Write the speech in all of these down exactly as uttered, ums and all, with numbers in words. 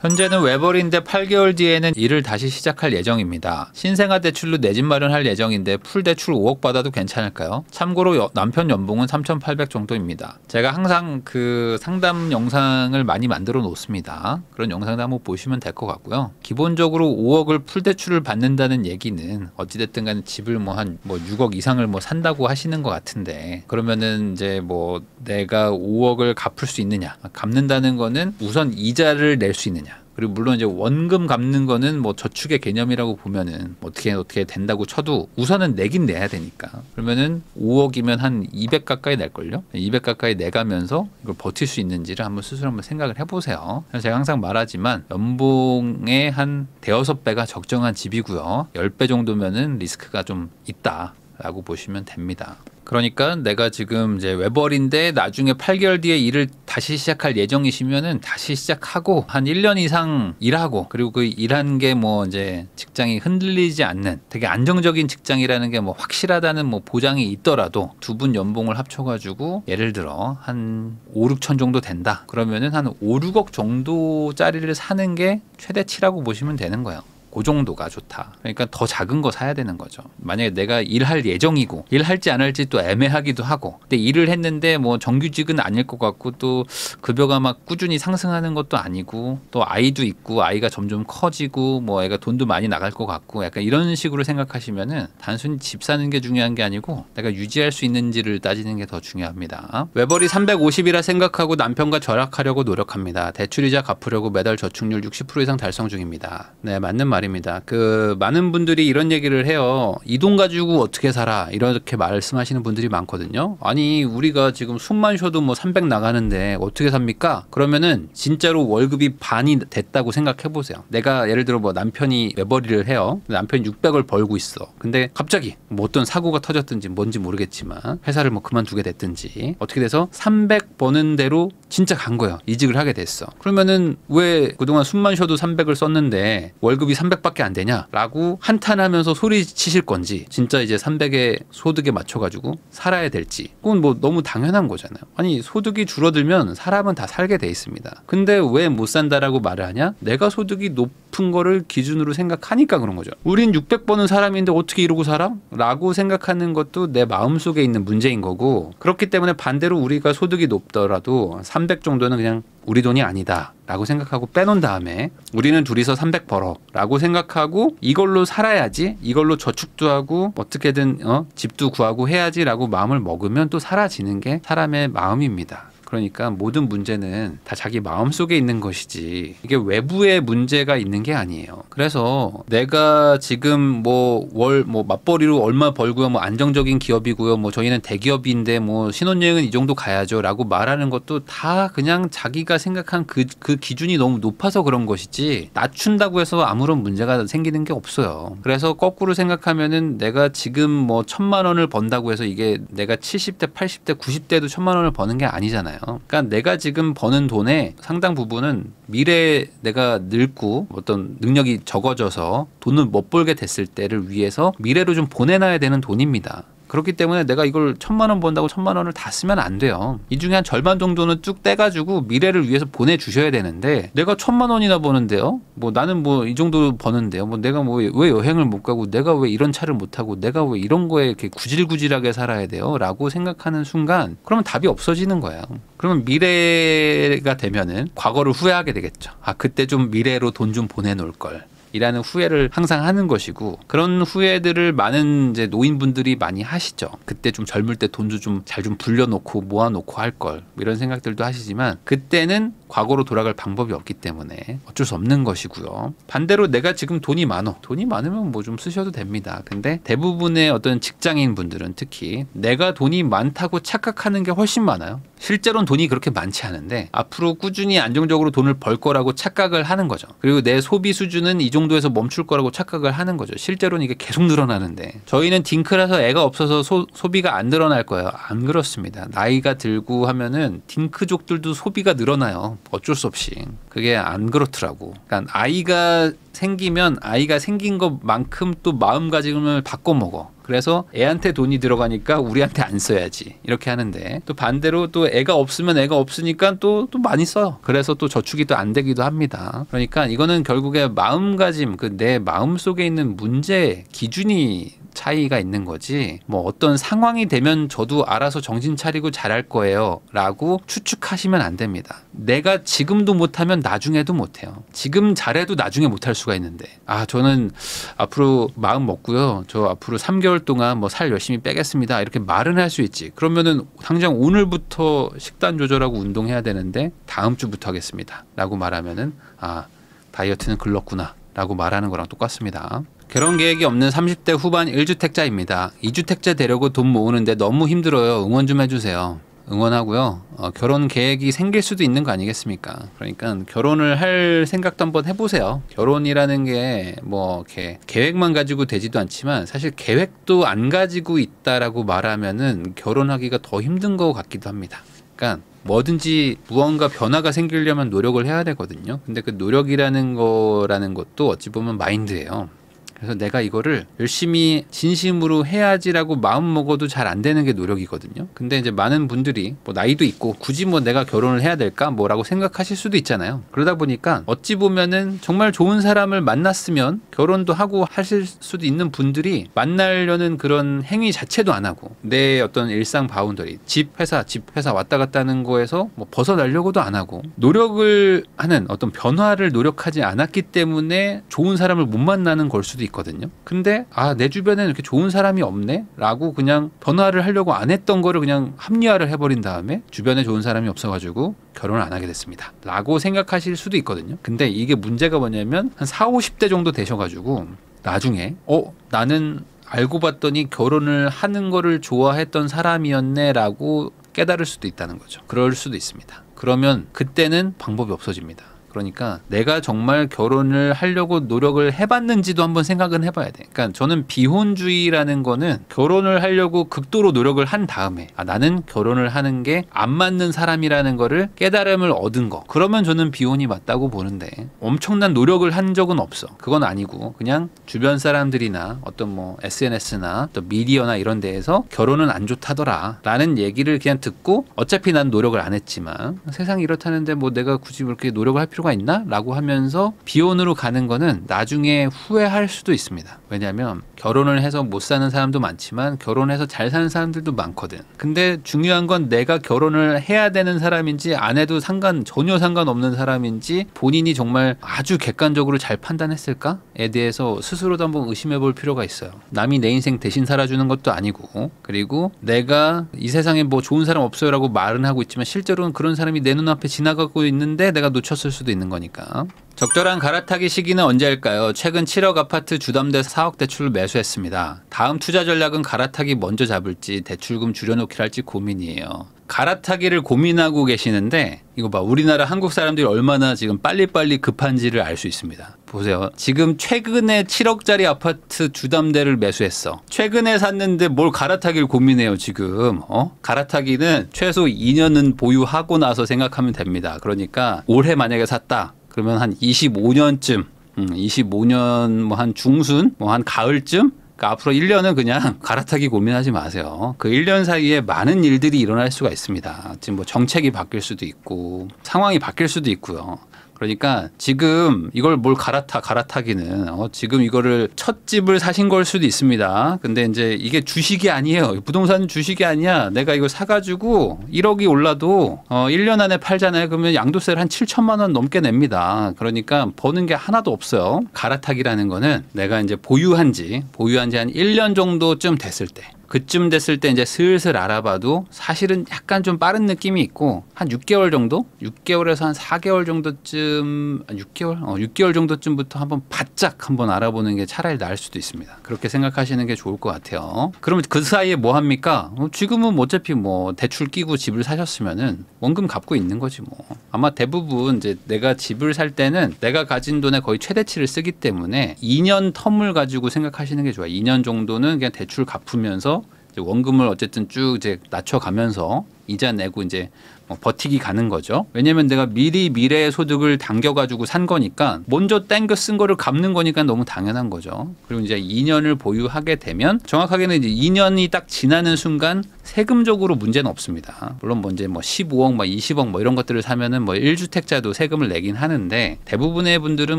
현재는 외벌인데 팔 개월 뒤에는 일을 다시 시작할 예정입니다. 신생아 대출로 내 집 마련할 예정인데 풀 대출 오억 받아도 괜찮을까요? 참고로 여, 남편 연봉은 삼천팔백 정도입니다. 제가 항상 그 상담 영상을 많이 만들어 놓습니다. 그런 영상도 한번 보시면 될 것 같고요. 기본적으로 오억을 풀 대출을 받는다는 얘기는 어찌됐든 간에 집을 뭐 한 뭐 육억 이상을 뭐 산다고 하시는 것 같은데, 그러면은 이제 뭐 내가 오억을 갚을 수 있느냐, 갚는다는 거는 우선 이자를 낼 수 있느냐, 그리고 물론 이제 원금 갚는 거는 뭐 저축의 개념이라고 보면은 어떻게 어떻게 된다고 쳐도 우선은 내긴 내야 되니까. 그러면은 오억이면 한 이백 가까이 날걸요? 이백 가까이 내가면서 이걸 버틸 수 있는지를 한번 스스로 한번 생각을 해보세요. 제가 항상 말하지만 연봉의 한 대여섯 배가 적정한 집이고요, 십 배 정도면은 리스크가 좀 있다라고 보시면 됩니다. 그러니까 내가 지금 이제 외벌인데 나중에 팔 개월 뒤에 일을 다시 시작할 예정이시면은 다시 시작하고 한 일 년 이상 일하고, 그리고 그 일한 게 뭐 이제 직장이 흔들리지 않는 되게 안정적인 직장이라는 게 뭐 확실하다는 뭐 보장이 있더라도 두 분 연봉을 합쳐가지고 예를 들어 한 오, 육천 정도 된다. 그러면은 한 오, 육억 정도짜리를 사는 게 최대치라고 보시면 되는 거예요. 그 정도가 좋다. 그러니까 더 작은 거 사야 되는 거죠. 만약에 내가 일할 예정이고 일할지 안 할지 또 애매하기도 하고, 근데 일을 했는데 뭐 정규직은 아닐 것 같고 또 급여가 막 꾸준히 상승하는 것도 아니고, 또 아이도 있고 아이가 점점 커지고 뭐 애가 돈도 많이 나갈 것 같고, 약간 이런 식으로 생각하시면은 단순히 집 사는 게 중요한 게 아니고 내가 유지할 수 있는지를 따지는 게 더 중요합니다. 외벌이 삼백오십이라 생각하고 남편과 절약하려고 노력합니다. 대출이자 갚으려고 매달 저축률 육십 퍼센트 이상 달성 중입니다. 네, 맞는 말입니다. 입니다. 그 많은 분들이 이런 얘기를 해요. 이 돈 가지고 어떻게 살아, 이렇게 말씀하시는 분들이 많거든요. 아니, 우리가 지금 숨만 쉬어도 뭐 삼백 나가는데 어떻게 삽니까? 그러면은 진짜로 월급이 반이 됐다고 생각해 보세요. 내가 예를 들어 뭐 남편이 외벌이를 해요. 남편이 육백을 벌고 있어. 근데 갑자기 뭐 어떤 사고가 터졌든지 뭔지 모르겠지만 회사를 뭐 그만두게 됐든지 어떻게 돼서 삼백 버는 대로 진짜 간 거예요. 이직을 하게 됐어. 그러면은 왜 그동안 숨만 쉬어도 삼백을 썼는데 월급이 삼백 밖에 안 되냐라고 한탄하면서 소리 치실 건지, 진짜 이제 삼백의 소득에 맞춰가지고 살아야 될지, 그건 뭐 너무 당연한 거잖아요. 아니, 소득이 줄어들면 사람은 다 살게 돼 있습니다. 근데 왜 못 산다라고 말을 하냐? 내가 소득이 높은 거를 기준으로 생각하니까 그런 거죠. 우린 육백 버는 사람인데 어떻게 이러고 살아? 라고 생각하는 것도 내 마음속에 있는 문제인 거고, 그렇기 때문에 반대로 우리가 소득이 높더라도 삼백 정도는 그냥 우리 돈이 아니다 라고 생각하고 빼놓은 다음에 우리는 둘이서 삼백 벌어 라고 생각하고 이걸로 살아야지, 이걸로 저축도 하고 어떻게든 어? 집도 구하고 해야지 라고 마음을 먹으면 또 사라지는 게 사람의 마음입니다. 그러니까 모든 문제는 다 자기 마음속에 있는 것이지 이게 외부의 문제가 있는 게 아니에요. 그래서 내가 지금 뭐 월 뭐 맞벌이로 얼마 벌고요, 뭐 안정적인 기업이고요, 뭐 저희는 대기업인데 뭐 신혼여행은 이 정도 가야죠 라고 말하는 것도 다 그냥 자기가 생각한 그, 그 기준이 너무 높아서 그런 것이지, 낮춘다고 해서 아무런 문제가 생기는 게 없어요. 그래서 거꾸로 생각하면은 내가 지금 뭐 천만 원을 번다고 해서 이게 내가 칠십 대 팔십 대 구십 대도 천만 원을 버는 게 아니잖아요. 그러니까 내가 지금 버는 돈의 상당 부분은 미래에 내가 늙고 어떤 능력이 적어져서 돈을 못 벌게 됐을 때를 위해서 미래로 좀 보내놔야 되는 돈입니다. 그렇기 때문에 내가 이걸 천만 원 번다고 천만 원을 다 쓰면 안 돼요. 이 중에 한 절반 정도는 쭉 떼가지고 미래를 위해서 보내주셔야 되는데, 내가 천만 원이나 버는데요? 뭐 나는 뭐 이 정도 버는데요? 뭐 내가 뭐 왜 여행을 못 가고, 내가 왜 이런 차를 못 타고, 내가 왜 이런 거에 이렇게 구질구질하게 살아야 돼요? 라고 생각하는 순간 그러면 답이 없어지는 거야. 그러면 미래가 되면은 과거를 후회하게 되겠죠. 아, 그때 좀 미래로 돈 좀 보내놓을 걸. 이라는 후회를 항상 하는 것이고, 그런 후회들을 많은 이제 노인분들이 많이 하시죠. 그때 좀 젊을 때 돈도 좀 잘 좀 불려놓고 모아놓고 할 걸, 이런 생각들도 하시지만 그때는 과거로 돌아갈 방법이 없기 때문에 어쩔 수 없는 것이고요. 반대로 내가 지금 돈이 많어. 돈이 많으면 뭐 좀 쓰셔도 됩니다. 근데 대부분의 어떤 직장인 분들은 특히 내가 돈이 많다고 착각하는 게 훨씬 많아요. 실제로는 돈이 그렇게 많지 않은데 앞으로 꾸준히 안정적으로 돈을 벌 거라고 착각을 하는 거죠. 그리고 내 소비 수준은 이 정도에서 멈출 거라고 착각을 하는 거죠. 실제로는 이게 계속 늘어나는데, 저희는 딩크라서 애가 없어서 소, 소비가 안 늘어날 거예요. 안 그렇습니다. 나이가 들고 하면은 딩크족들도 소비가 늘어나요. 어쩔 수 없이. 그게 안 그렇더라고. 그러니까 아이가 생기면 아이가 생긴 것만큼 또 마음가짐을 바꿔먹어. 그래서 애한테 돈이 들어가니까 우리한테 안 써야지 이렇게 하는데, 또 반대로 또 애가 없으면 애가 없으니까 또, 또 많이 써요. 그래서 또 저축이 또 안 되기도 합니다. 그러니까 이거는 결국에 마음가짐, 그 내 마음속에 있는 문제 기준이 차이가 있는 거지, 뭐 어떤 상황이 되면 저도 알아서 정신 차리고 잘할 거예요 라고 추측하시면 안 됩니다. 내가 지금도 못하면 나중에도 못해요. 지금 잘해도 나중에 못할 수가 있는데, 아 저는 앞으로 마음 먹고요, 저 앞으로 삼 개월 동안 뭐 살 열심히 빼겠습니다 이렇게 말은 할 수 있지. 그러면은 당장 오늘부터 식단 조절하고 운동해야 되는데 다음 주부터 하겠습니다 라고 말하면은 아 다이어트는 글렀구나 라고 말하는 거랑 똑같습니다. 결혼 계획이 없는 삼십 대 후반 일 주택자입니다. 이 주택자 되려고 돈 모으는데 너무 힘들어요. 응원 좀 해주세요. 응원하고요. 어, 결혼 계획이 생길 수도 있는 거 아니겠습니까? 그러니까 결혼을 할 생각도 한번 해보세요. 결혼이라는 게 뭐 이렇게 계획만 가지고 되지도 않지만 사실 계획도 안 가지고 있다라고 말하면은 결혼하기가 더 힘든 것 같기도 합니다. 그러니까 뭐든지 무언가 변화가 생기려면 노력을 해야 되거든요. 근데 그 노력이라는 거라는 것도 어찌 보면 마인드예요. 그래서 내가 이거를 열심히 진심으로 해야지라고 마음 먹어도 잘 안 되는 게 노력이거든요. 근데 이제 많은 분들이 뭐 나이도 있고 굳이 뭐 내가 결혼을 해야 될까 뭐라고 생각하실 수도 있잖아요. 그러다 보니까 어찌 보면은 정말 좋은 사람을 만났으면 결혼도 하고 하실 수도 있는 분들이 만나려는 그런 행위 자체도 안 하고, 내 어떤 일상 바운더리, 집 회사 집 회사 왔다 갔다 하는 거에서 뭐 벗어나려고도 안 하고, 노력을 하는 어떤 변화를 노력하지 않았기 때문에 좋은 사람을 못 만나는 걸 수도 있고 있거든요. 근데 아 내 주변에는 이렇게 좋은 사람이 없네 라고 그냥 변화를 하려고 안 했던 거를 그냥 합리화를 해버린 다음에 주변에 좋은 사람이 없어가지고 결혼을 안 하게 됐습니다 라고 생각하실 수도 있거든요. 근데 이게 문제가 뭐냐면 한 사오십 대 정도 되셔가지고 나중에 어 나는 알고 봤더니 결혼을 하는 거를 좋아했던 사람이었네 라고 깨달을 수도 있다는 거죠. 그럴 수도 있습니다. 그러면 그때는 방법이 없어집니다. 그러니까 내가 정말 결혼을 하려고 노력을 해봤는지도 한번 생각은 해봐야 돼. 그러니까 저는 비혼주의라는 거는 결혼을 하려고 극도로 노력을 한 다음에 아 나는 결혼을 하는 게 안 맞는 사람이라는 거를 깨달음을 얻은 거, 그러면 저는 비혼이 맞다고 보는데, 엄청난 노력을 한 적은 없어 그건 아니고 그냥 주변 사람들이나 어떤 뭐 에스엔에스나 또 미디어나 이런 데에서 결혼은 안 좋다더라 라는 얘기를 그냥 듣고, 어차피 난 노력을 안 했지만 세상이 이렇다는데 뭐 내가 굳이 그렇게 노력을 할 필요 필요가 있나? 라고 하면서 비혼으로 가는 거는 나중에 후회할 수도 있습니다. 왜냐하면 결혼을 해서 못 사는 사람도 많지만 결혼해서 잘 사는 사람들도 많거든. 근데 중요한 건 내가 결혼을 해야 되는 사람인지 안 해도 상관 전혀 상관없는 사람인지 본인이 정말 아주 객관적으로 잘 판단했을까에 대해서 스스로도 한번 의심해 볼 필요가 있어요. 남이 내 인생 대신 살아주는 것도 아니고, 그리고 내가 이 세상에 뭐 좋은 사람 없어요 라고 말은 하고 있지만 실제로는 그런 사람이 내 눈앞에 지나가고 있는데 내가 놓쳤을 수도 있는 거니까. 적절한 갈아타기 시기는 언제일까요? 최근 칠억 아파트 주담대 사억 대출로 매수했습니다. 다음 투자 전략은 갈아타기 먼저 잡을지 대출금 줄여놓기를 할지 고민이에요. 갈아타기를 고민하고 계시는데 이거 봐, 우리나라 한국 사람들이 얼마나 지금 빨리빨리 급한지를 알 수 있습니다. 보세요. 지금 최근에 칠억짜리 아파트 주담대를 매수했어. 최근에 샀는데 뭘 갈아타기를 고민해요 지금. 어? 갈아타기는 최소 이 년은 보유하고 나서 생각하면 됩니다. 그러니까 올해 만약에 샀다 그러면 한 이십오 년쯤, 음, 이십오 년 뭐 한 중순, 뭐 한 가을쯤, 그러니까 앞으로 일 년은 그냥 갈아타기 고민하지 마세요. 그 일 년 사이에 많은 일들이 일어날 수가 있습니다. 지금 뭐 정책이 바뀔 수도 있고 상황이 바뀔 수도 있고요. 그러니까 지금 이걸 뭘 갈아타 갈아타기는 어, 지금 이거를 첫 집을 사신 걸 수도 있습니다. 근데 이제 이게 주식이 아니에요. 부동산은 주식이 아니야. 내가 이거 사가지고 일억이 올라도 어, 일 년 안에 팔잖아요. 그러면 양도세를 한 칠천만 원 넘게 냅니다. 그러니까 버는 게 하나도 없어요. 갈아타기라는 거는 내가 이제 보유한 지 보유한 지 한 일 년 정도쯤 됐을 때, 그쯤 됐을 때 이제 슬슬 알아봐도 사실은 약간 좀 빠른 느낌이 있고, 한 육 개월 정도? 육 개월에서 한 사 개월 정도쯤, 육 개월? 어, 육 개월 정도쯤부터 한번 바짝 한번 알아보는 게 차라리 나을 수도 있습니다. 그렇게 생각하시는 게 좋을 것 같아요. 그러면 그 사이에 뭐 합니까? 지금은 어차피 뭐 대출 끼고 집을 사셨으면은 원금 갚고 있는 거지 뭐. 아마 대부분 이제 내가 집을 살 때는 내가 가진 돈의 거의 최대치를 쓰기 때문에 이 년 텀을 가지고 생각하시는 게 좋아요. 이 년 정도는 그냥 대출 갚으면서 원금을 어쨌든 쭉 이제 낮춰가면서 이자 내고 이제 뭐 버티기 가는 거죠. 왜냐면 내가 미리 미래의 소득을 당겨가지고 산 거니까 먼저 땡겨 쓴 거를 갚는 거니까 너무 당연한 거죠. 그리고 이제 이 년을 보유하게 되면 정확하게는 이제 이 년이 딱 지나는 순간 세금적으로 문제는 없습니다. 물론 뭐 이제 뭐 십오 억, 뭐 이십 억 뭐 이런 것들을 사면은 뭐 일 주택자도 세금을 내긴 하는데 대부분의 분들은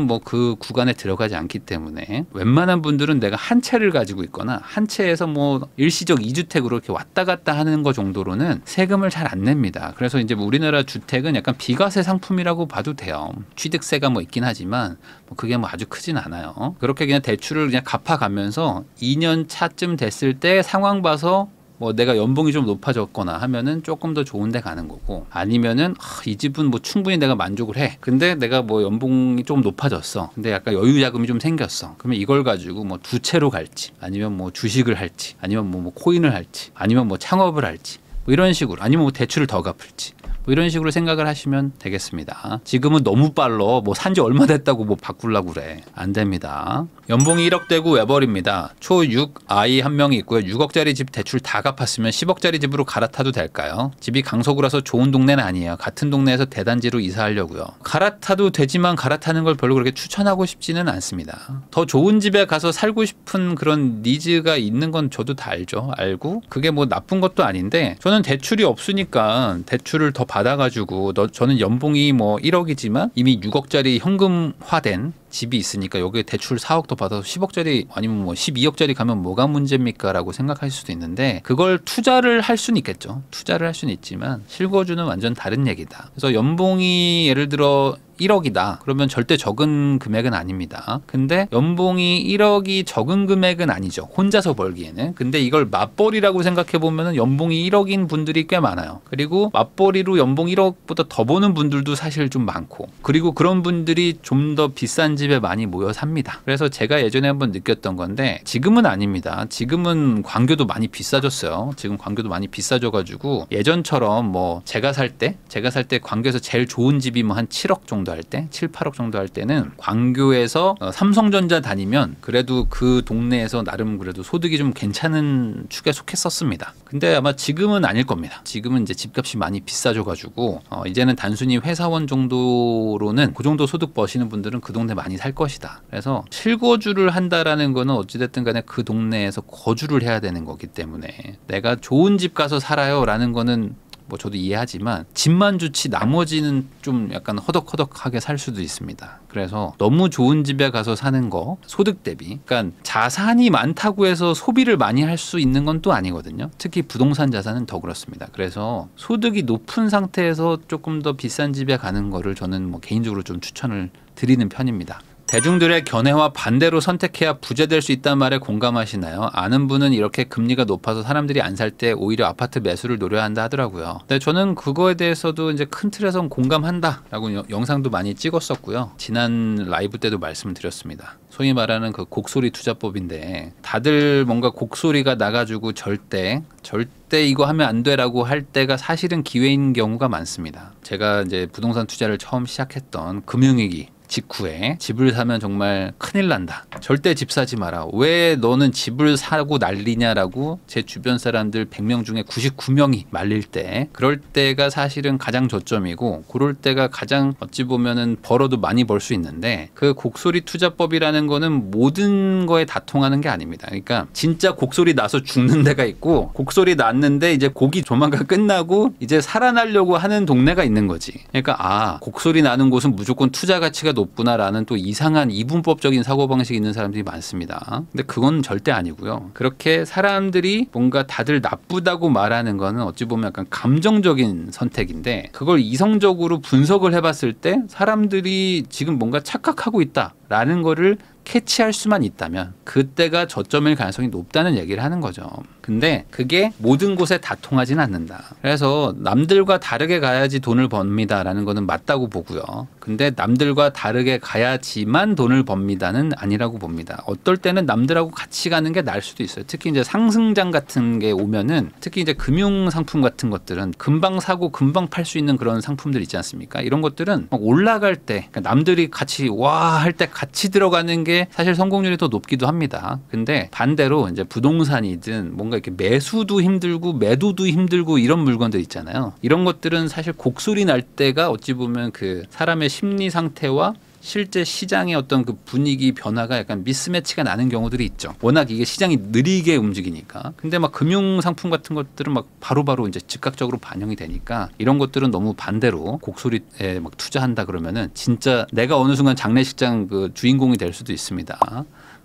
뭐 그 구간에 들어가지 않기 때문에 웬만한 분들은 내가 한 채를 가지고 있거나 한 채에서 뭐 일시적 이 주택으로 이렇게 왔다 갔다 하는 거 정도로는 세금을 잘 안 냅니다. 그래서 이제 우리나라 주택은 약간 비과세 상품이라고 봐도 돼요. 취득세가 뭐 있긴 하지만 뭐 그게 뭐 아주 크진 않아요. 그렇게 그냥 대출을 그냥 갚아가면서 이 년 차쯤 됐을 때 상황 봐서 뭐 내가 연봉이 좀 높아졌거나 하면은 조금 더 좋은 데 가는 거고, 아니면은 아, 이 집은 뭐 충분히 내가 만족을 해. 근데 내가 뭐 연봉이 좀 높아졌어. 근데 약간 여유 자금이 좀 생겼어. 그러면 이걸 가지고 뭐 두 채로 갈지, 아니면 뭐 주식을 할지, 아니면 뭐, 뭐 코인을 할지, 아니면 뭐 창업을 할지, 뭐 이런 식으로, 아니면 뭐 대출을 더 갚을지, 뭐 이런 식으로 생각을 하시면 되겠습니다. 지금은 너무 빨라. 뭐 산지 얼마 됐다고 뭐 바꾸려고 그래. 안 됩니다. 연봉이 일억 되고 외벌입니다. 초육 아이 한 명이 있고요. 육억짜리 집 대출 다 갚았으면 십억짜리 집으로 갈아타도 될까요? 집이 강서구라서 좋은 동네는 아니에요. 같은 동네에서 대단지로 이사하려고요. 갈아타도 되지만 갈아타는 걸 별로 그렇게 추천하고 싶지는 않습니다. 더 좋은 집에 가서 살고 싶은 그런 니즈가 있는 건 저도 다 알죠. 알고 그게 뭐 나쁜 것도 아닌데, 저는 대출이 없으니까 대출을 더 받아가지고 너, 저는 연봉이 뭐 일억이지만 이미 육억짜리 현금화된 집이 있으니까 여기에 대출 사억도 받아서 십억짜리 아니면 뭐 십이억짜리 가면 뭐가 문제입니까? 라고 생각할 수도 있는데, 그걸 투자를 할 수는 있겠죠. 투자를 할 수는 있지만 실거주는 완전 다른 얘기다. 그래서 연봉이 예를 들어 일억이다. 그러면 절대 적은 금액은 아닙니다. 근데 연봉이 일억이 적은 금액은 아니죠. 혼자서 벌기에는. 근데 이걸 맞벌이라고 생각해보면 연봉이 일억인 분들이 꽤 많아요. 그리고 맞벌이로 연봉 일억보다 더 버는 분들도 사실 좀 많고, 그리고 그런 분들이 좀 더 비싼 집에 많이 모여 삽니다. 그래서 제가 예전에 한번 느꼈던 건데, 지금은 아닙니다. 지금은 광교도 많이 비싸졌어요. 지금 광교도 많이 비싸져가지고 예전처럼 뭐 제가 살 때 제가 살 때 광교에서 제일 좋은 집이 뭐 한 칠억 정도 할 때, 칠, 팔억 정도 할 때는 광교에서 어, 삼성전자 다니면 그래도 그 동네에서 나름 그래도 소득이 좀 괜찮은 축에 속했었습니다. 근데 아마 지금은 아닐 겁니다. 지금은 이제 집값이 많이 비싸져가지고 어, 이제는 단순히 회사원 정도로는, 그 정도 소득 버시는 분들은 그 동네 많이 살 것이다. 그래서 실거주를 한다라는 거는 어찌됐든 간에 그 동네에서 거주를 해야 되는 거기 때문에 내가 좋은 집 가서 살아요 라는 거는 뭐 저도 이해하지만 집만 좋지 나머지는 좀 약간 허덕허덕하게 살 수도 있습니다. 그래서 너무 좋은 집에 가서 사는 거, 소득 대비, 그러니까 자산이 많다고 해서 소비를 많이 할 수 있는 건 또 아니거든요. 특히 부동산 자산은 더 그렇습니다. 그래서 소득이 높은 상태에서 조금 더 비싼 집에 가는 거를 저는 뭐 개인적으로 좀 추천을 드리는 편입니다. 대중들의 견해와 반대로 선택해야 부자될 수 있다는 말에 공감하시나요? 아는 분은 이렇게 금리가 높아서 사람들이 안 살 때 오히려 아파트 매수를 노려야 한다 하더라고요. 근데 저는 그거에 대해서도 이제 큰 틀에선 공감한다라고 여, 영상도 많이 찍었었고요. 지난 라이브 때도 말씀을 드렸습니다. 소위 말하는 그 곡소리 투자법인데, 다들 뭔가 곡소리가 나가지고 절대 절대 때 이거 하면 안 되라고 할 때가 사실은 기회인 경우가 많습니다. 제가 이제 부동산 투자를 처음 시작했던 금융위기 직후에 집을 사면 정말 큰일 난다, 절대 집 사지 마라, 왜 너는 집을 사고 난리냐라고 제 주변 사람들 백 명 중에 구십구 명이 말릴 때, 그럴 때가 사실은 가장 저점이고, 그럴 때가 가장 어찌 보면은 벌어도 많이 벌 수 있는데, 그 곡소리 투자법이라는 거는 모든 거에 다 통하는 게 아닙니다. 그러니까 진짜 곡소리 나서 죽는 데가 있고, 곡소리 났는데 이제 곡이 조만간 끝나고 이제 살아나려고 하는 동네가 있는 거지. 그러니까 아, 곡소리 나는 곳은 무조건 투자 가치가 높구나라는 또 이상한 이분법적인 사고방식이 있는 사람들이 많습니다. 근데 그건 절대 아니고요. 그렇게 사람들이 뭔가 다들 나쁘다고 말하는 거는 어찌 보면 약간 감정적인 선택인데, 그걸 이성적으로 분석을 해봤을 때 사람들이 지금 뭔가 착각하고 있다라는 거를 캐치할 수만 있다면 그때가 저점일 가능성이 높다는 얘기를 하는 거죠. 근데 그게 모든 곳에 다 통하진 않는다. 그래서 남들과 다르게 가야지 돈을 법니다 라는 거는 맞다고 보고요. 근데 남들과 다르게 가야지만 돈을 법니다는 아니라고 봅니다. 어떨 때는 남들하고 같이 가는 게 나을 수도 있어요. 특히 이제 상승장 같은 게 오면은, 특히 이제 금융 상품 같은 것들은 금방 사고 금방 팔 수 있는 그런 상품들 있지 않습니까? 이런 것들은 막 올라갈 때, 그러니까 남들이 같이 와 할 때 같이 들어가는 게 사실 성공률이 더 높기도 합니다. 근데 반대로 이제 부동산이든 뭔가 이렇게 매수도 힘들고 매도도 힘들고 이런 물건들 있잖아요. 이런 것들은 사실 곡소리 날 때가 어찌 보면 그 사람의 심리 상태와 실제 시장의 어떤 그 분위기 변화가 약간 미스매치가 나는 경우들이 있죠. 워낙 이게 시장이 느리게 움직이니까. 근데 막 금융 상품 같은 것들은 막 바로바로 이제 즉각적으로 반영이 되니까 이런 것들은 너무 반대로 곡소리에 막 투자한다 그러면은 진짜 내가 어느 순간 장례식장 그 주인공이 될 수도 있습니다.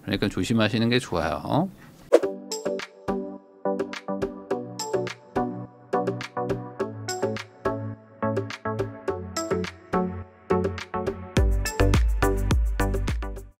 그러니까 조심하시는 게 좋아요.